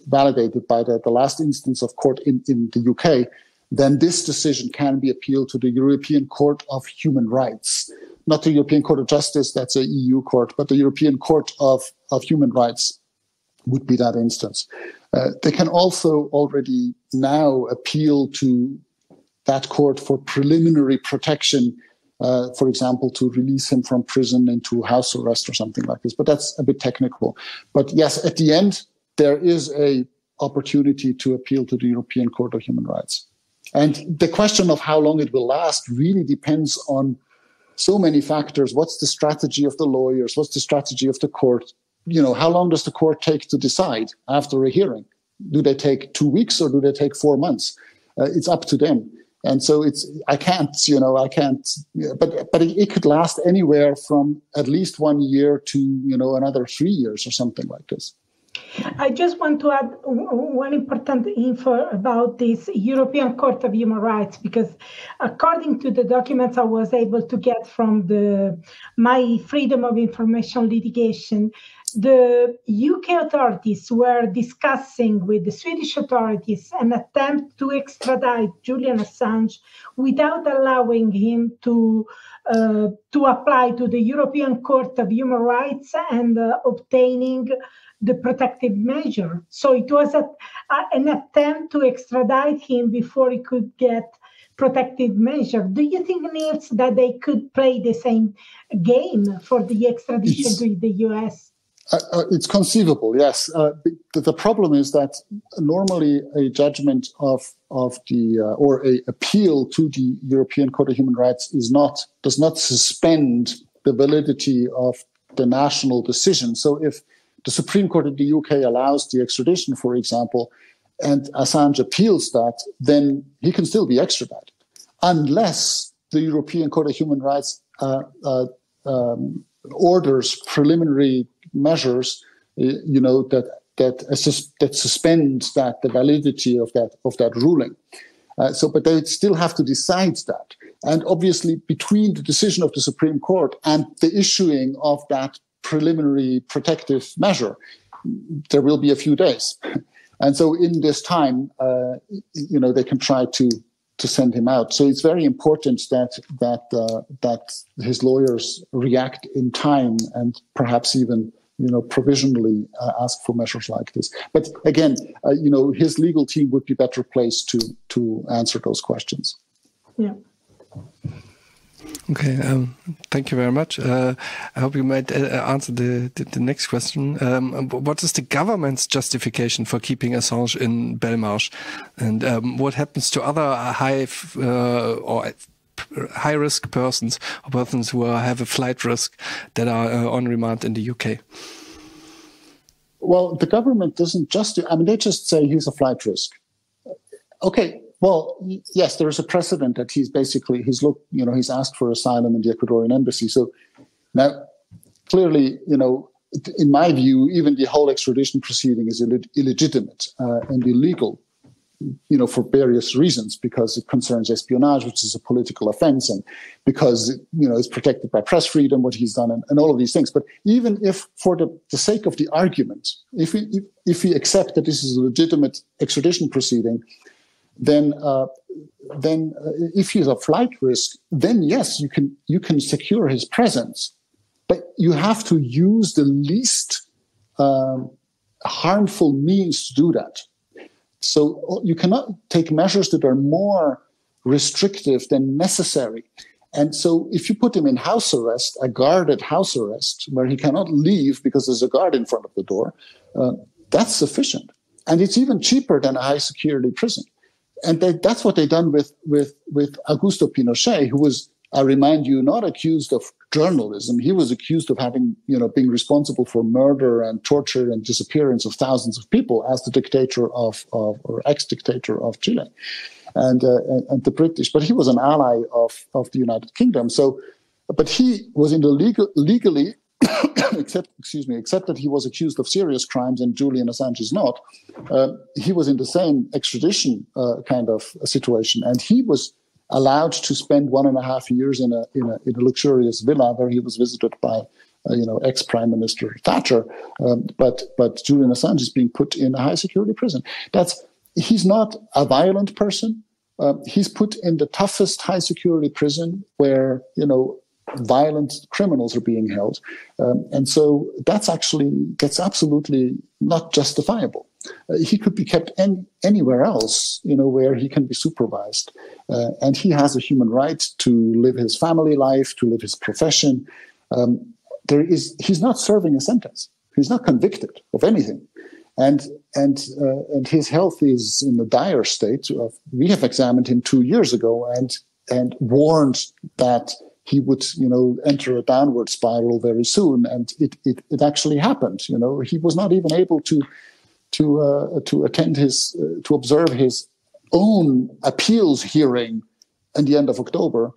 validated by the, the last instance of court in, in the U K, then this decision can be appealed to the European Court of Human Rights. Not the European Court of Justice, that's an E U court, but the European Court of, of Human Rights would be that instance. Uh, they can also already now appeal to that court for preliminary protection, uh, for example, to release him from prison into house arrest or something like this, but that's a bit technical. But yes, at the end, there is an opportunity to appeal to the European Court of Human Rights. And the question of how long it will last really depends on so many factors. What's the strategy of the lawyers? What's the strategy of the court? You know, how long does the court take to decide after a hearing? Do they take two weeks or do they take four months? Uh, it's up to them. And so it's, I can't, you know, I can't, but, but it, it could last anywhere from at least one year to, you know, another three years or something like this. I just want to add one important info about this European Court of Human Rights, because according to the documents I was able to get from the my Freedom of Information litigation, the U K authorities were discussing with the Swedish authorities an attempt to extradite Julian Assange without allowing him to uh, to apply to the European Court of Human Rights and uh, obtaining the protective measure. So it was a, a, an attempt to extradite him before he could get protective measure. Do you think, Nils, that they could play the same game for the extradition it's, to the U S? Uh, uh, it's conceivable, yes. Uh, the, the problem is that normally a judgment of of the uh, or a appeal to the European Court of Human Rights is not does not suspend the validity of the national decision. So if the Supreme Court of the U K allows the extradition, for example, and Assange appeals that, then he can still be extradited, unless the European Court of Human Rights uh, uh, um, orders preliminary measures, you know, that that that suspends that the validity of that of that ruling. Uh, so, but they still have to decide that. And obviously, between the decision of the Supreme Court and the issuing of that preliminary protective measure, there will be a few days. And so, in this time, uh, you know, they can try to to send him out. So it's very important that that uh, that his lawyers react in time and perhaps even, you know, provisionally uh, ask for measures like this. But again, uh, you know, his legal team would be better placed to to answer those questions. Yeah. Okay. Um, thank you very much. Uh, I hope you might uh, answer the, the the next question. Um, what is the government's justification for keeping Assange in Belmarsh, and um, what happens to other high uh, or high risk persons, or persons who are, have a flight risk, that are uh, on remand in the U K? Well, the government doesn't just do, I mean, they just say he's a flight risk. Okay, well, yes, there is a precedent that he's basically, he's look, you know, he's asked for asylum in the Ecuadorian embassy. So now, clearly, you know, in my view, even the whole extradition proceeding is illeg illegitimate uh, and illegal, you know, for various reasons, because it concerns espionage, which is a political offense, and because, you know, it's protected by press freedom, what he's done, and, and all of these things. But even if, for the, the sake of the argument, if we, if, if we accept that this is a legitimate extradition proceeding, then uh, then uh, if he's a flight risk, then yes, you can, you can secure his presence. But you have to use the least uh, harmful means to do that. So you cannot take measures that are more restrictive than necessary. And so if you put him in house arrest, a guarded house arrest, where he cannot leave because there's a guard in front of the door, uh, that's sufficient. And it's even cheaper than a high security prison. And they, that's what they done with, with, with Augusto Pinochet, who was, I remind you, not accused of journalism. He was accused of having, you know, being responsible for murder and torture and disappearance of thousands of people as the dictator of, of or ex-dictator of Chile and, uh, and, and the British. But he was an ally of, of the United Kingdom. So, but he was in the legal, legally, except, excuse me, except that he was accused of serious crimes and Julian Assange is not. Uh, he was in the same extradition uh, kind of situation, and he was allowed to spend one and a half years in a in a, in a luxurious villa where he was visited by uh, you know, ex Prime Minister Thatcher, um, but but Julian Assange is being put in a high security prison. That's he's not a violent person. Uh, he's put in the toughest high security prison where, you know, violent criminals are being held, um, and so that's actually that's absolutely not justifiable. Uh, he could be kept any, anywhere else, you know, where he can be supervised. Uh, and he has a human right to live his family life, to live his profession. Um, there is, he's not serving a sentence. He's not convicted of anything. And, and, uh, and his health is in a dire state. We have examined him two years ago and, and warned that he would, you know, enter a downward spiral very soon. And it, it, it actually happened. You know, he was not even able to to uh, to attend his uh, to observe his own appeals hearing at the end of October.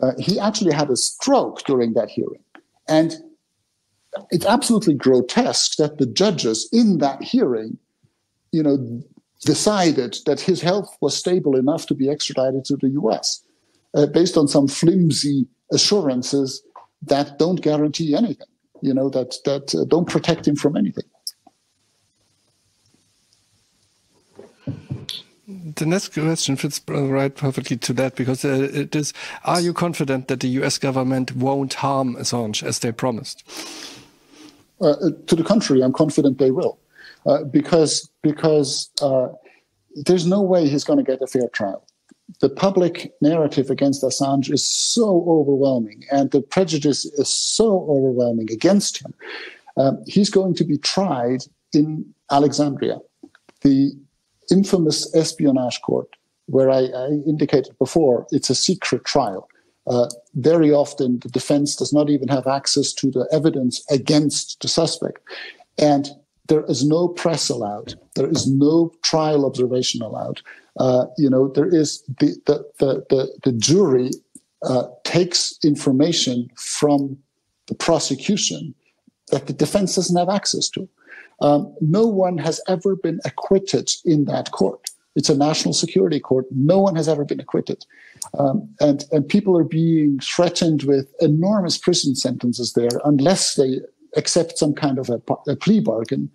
Uh, he actually had a stroke during that hearing, and it's absolutely grotesque that the judges in that hearing, you know, decided that his health was stable enough to be extradited to the U S uh, based on some flimsy assurances that don't guarantee anything, you know, that that uh, don't protect him from anything. The next question fits right perfectly to that, because uh, it is, are you confident that the U S government won't harm Assange as they promised? Uh, to the contrary, I'm confident they will, uh, because, because uh, there's no way he's going to get a fair trial. The public narrative against Assange is so overwhelming, and the prejudice is so overwhelming against him, Um, he's going to be tried in Alexandria, the infamous espionage court, where I, I indicated before, it's a secret trial. Uh, very often, the defense does not even have access to the evidence against the suspect. And there is no press allowed. There is no trial observation allowed. Uh, you know, there is the the the the, the jury uh, takes information from the prosecution that the defense doesn't have access to. Um, no one has ever been acquitted in that court. It's a national security court. No one has ever been acquitted. Um, and, and people are being threatened with enormous prison sentences there unless they accept some kind of a, a plea bargain.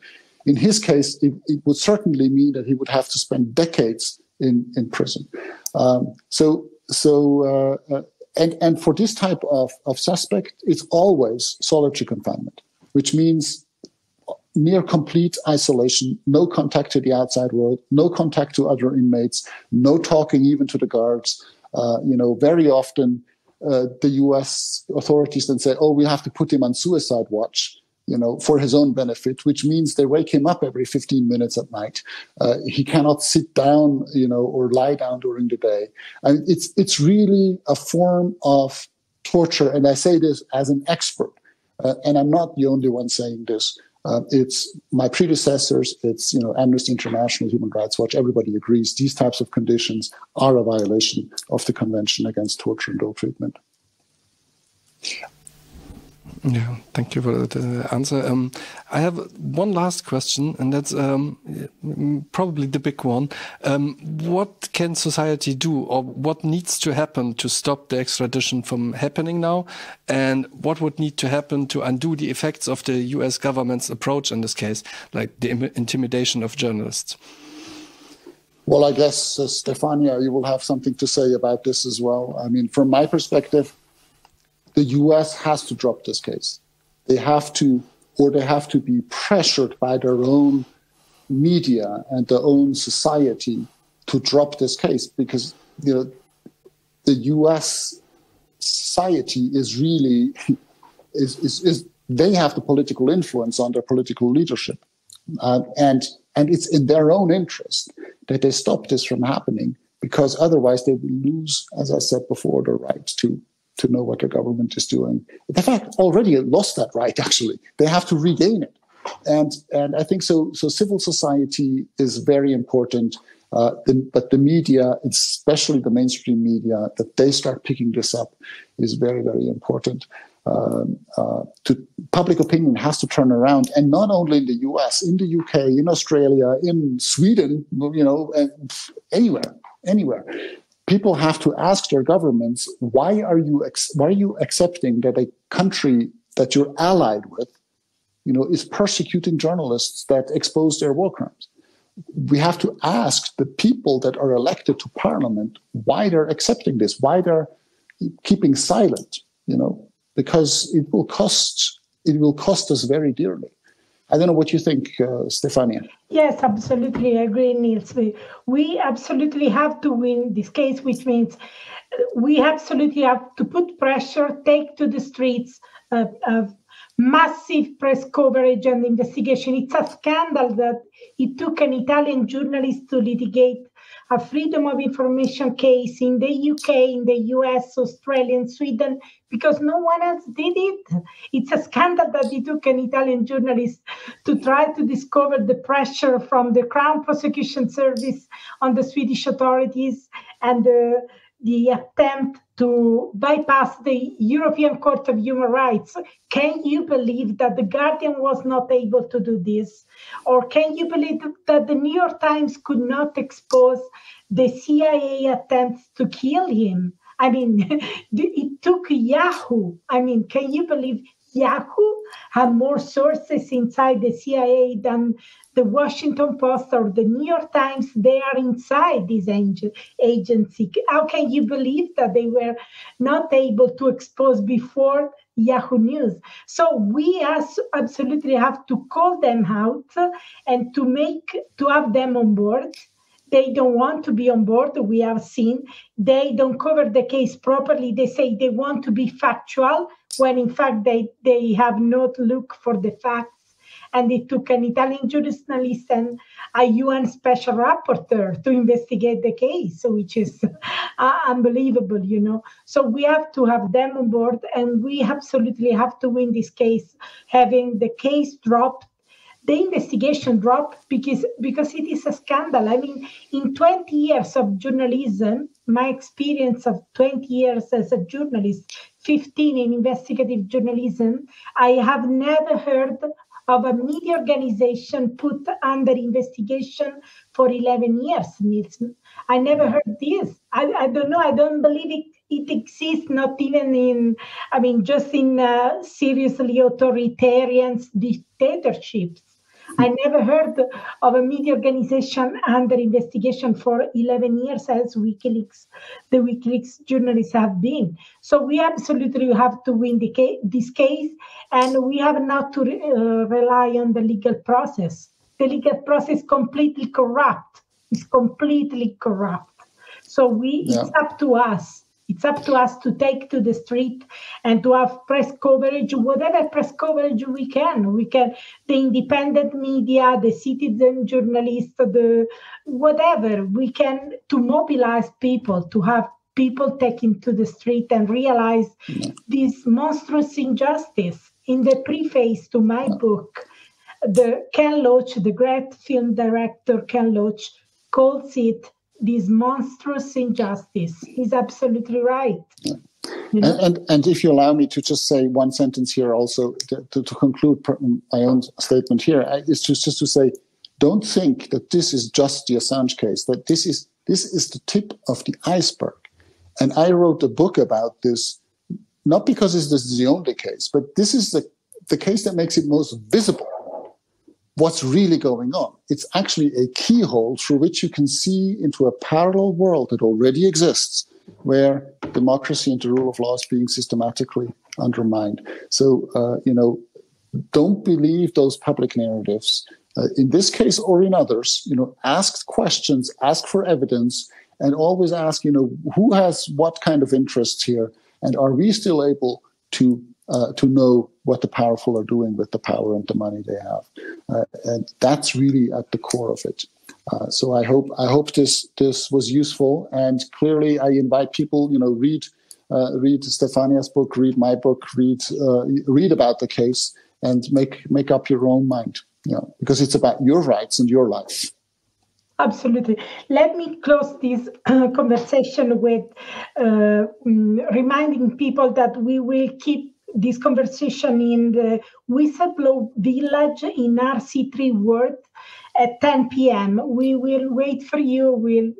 In his case, it, it would certainly mean that he would have to spend decades in, in prison. Um, so, so uh, uh, and, and for this type of, of suspect, it's always solitary confinement, which means near complete isolation, no contact to the outside world, no contact to other inmates, no talking even to the guards. Uh, you know, very often uh, the U S authorities then say, oh, we have to put him on suicide watch, you know, for his own benefit, which means they wake him up every fifteen minutes at night. Uh, he cannot sit down, you know, or lie down during the day. And it's, it's really a form of torture. And I say this as an expert, uh, and I'm not the only one saying this. Uh, it's my predecessors, it's, you know, Amnesty International, Human Rights Watch, everybody agrees these types of conditions are a violation of the Convention Against Torture and Ill Treatment. Yeah, thank you for the answer. Um, I have one last question, and that's um, probably the big one. Um, what can society do, or what needs to happen to stop the extradition from happening now? And what would need to happen to undo the effects of the U S government's approach in this case, like the intimidation of journalists? Well, I guess, uh, Stefania, you will have something to say about this as well. I mean, from my perspective, the U S has to drop this case. They have to, or they have to be pressured by their own media and their own society to drop this case, because, you know, the U S society is really, is, is, is they have the political influence on their political leadership. Uh, and, and it's in their own interest that they stop this from happening, because otherwise they will lose, as I said before, their right to to know what their government is doing. They have already lost that right, actually. They have to regain it. And and I think so, so civil society is very important, uh, the, but the media, especially the mainstream media, that they start picking this up is very, very important. Um, uh, to, public opinion has to turn around, and not only in the U S, in the U K, in Australia, in Sweden, you know, anywhere, anywhere. People have to ask their governments, why are you ex why are you accepting that a country that you're allied with, you know, is persecuting journalists that expose their war crimes? We have to ask the people that are elected to parliament why they're accepting this, why they're keeping silent, you know, because it will cost it will cost us very dearly. I don't know what you think, uh, Stefania. Yes, absolutely. I agree, Nils. We, we absolutely have to win this case, which means we absolutely have to put pressure, take to the streets uh, of massive press coverage and investigation. It's a scandal that it took an Italian journalist to litigate a freedom of information case in the U K, in the U S, Australia, and Sweden, because no one else did it. It's a scandal that it took an Italian journalist to try to discover the pressure from the Crown Prosecution Service on the Swedish authorities, and the, the attempt to bypass the European Court of Human Rights. Can you believe that The Guardian was not able to do this? Or can you believe that the New York Times could not expose the C I A attempts to kill him? I mean, it took Yahoo. I mean, can you believe Yahoo had more sources inside the C I A than the Washington Post or the New York Times? They are inside this agency. How can you believe that they were not able to expose before Yahoo News? So we absolutely have to call them out and to make to have them on board. They don't want to be on board. We have seen they don't cover the case properly. They say they want to be factual when in fact they, they have not looked for the facts. And it took an Italian journalist and a U N Special Rapporteur to investigate the case, which is uh, unbelievable, you know. So we have to have them on board, and we absolutely have to win this case, having the case dropped, the investigation dropped, because, because it is a scandal. I mean, in twenty years of journalism, my experience of twenty years as a journalist, fifteen in investigative journalism, I have never heard of a media organization put under investigation for eleven years. I never heard this. I, I don't know. I don't believe it. It exists not even in, I mean, just in uh, seriously authoritarian dictatorships. I never heard of a media organization under investigation for eleven years as WikiLeaks, the WikiLeaks journalists have been. So we absolutely have to win the case, this case, and we have not to re- uh, rely on the legal process. The legal process is completely corrupt. It's completely corrupt. So we, yeah. It's up to us. It's up to us to take to the street and to have press coverage, whatever press coverage we can. We can, the independent media, the citizen journalists, the whatever we can, to mobilize people, to have people taking to the street and realize this monstrous injustice. In the preface to my book, the Ken Loach, the great film director Ken Loach, calls it this monstrous injustice. Is absolutely right. Yeah. You know? and, and and if you allow me to just say one sentence here also to, to, to conclude my own statement here, is to, just to say, don't think that this is just the Assange case, that this is this is the tip of the iceberg. And I wrote a book about this, not because this is the only case, but this is the, the case that makes it most visible. What's really going on? It's actually a keyhole through which you can see into a parallel world that already exists, where democracy and the rule of law is being systematically undermined. So, uh, you know, don't believe those public narratives. Uh, in this case or in others, you know, ask questions, ask for evidence, and always ask, you know, who has what kind of interests here, and are we still able to Uh, to know what the powerful are doing with the power and the money they have, uh, and that's really at the core of it. Uh, so I hope I hope this this was useful, and clearly I invite people, you know, read uh, read Stefania's book, read my book, read uh, read about the case, and make make up your own mind, you know, because it's about your rights and your life. Absolutely. Let me close this uh, conversation with uh, reminding people that we will keep this conversation in the Whistleblower Village in R C three World at ten p.m. We will wait for you. We'll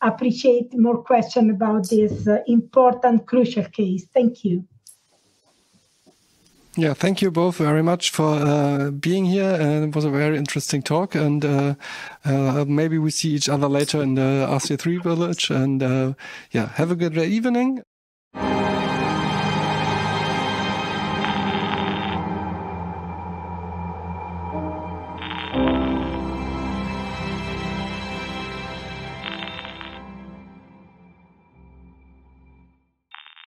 appreciate more questions about this uh, important, crucial case. Thank you. Yeah, thank you both very much for uh, being here. Uh, it was a very interesting talk, and uh, uh, maybe we see each other later in the R C three Village. And uh, yeah, have a good evening.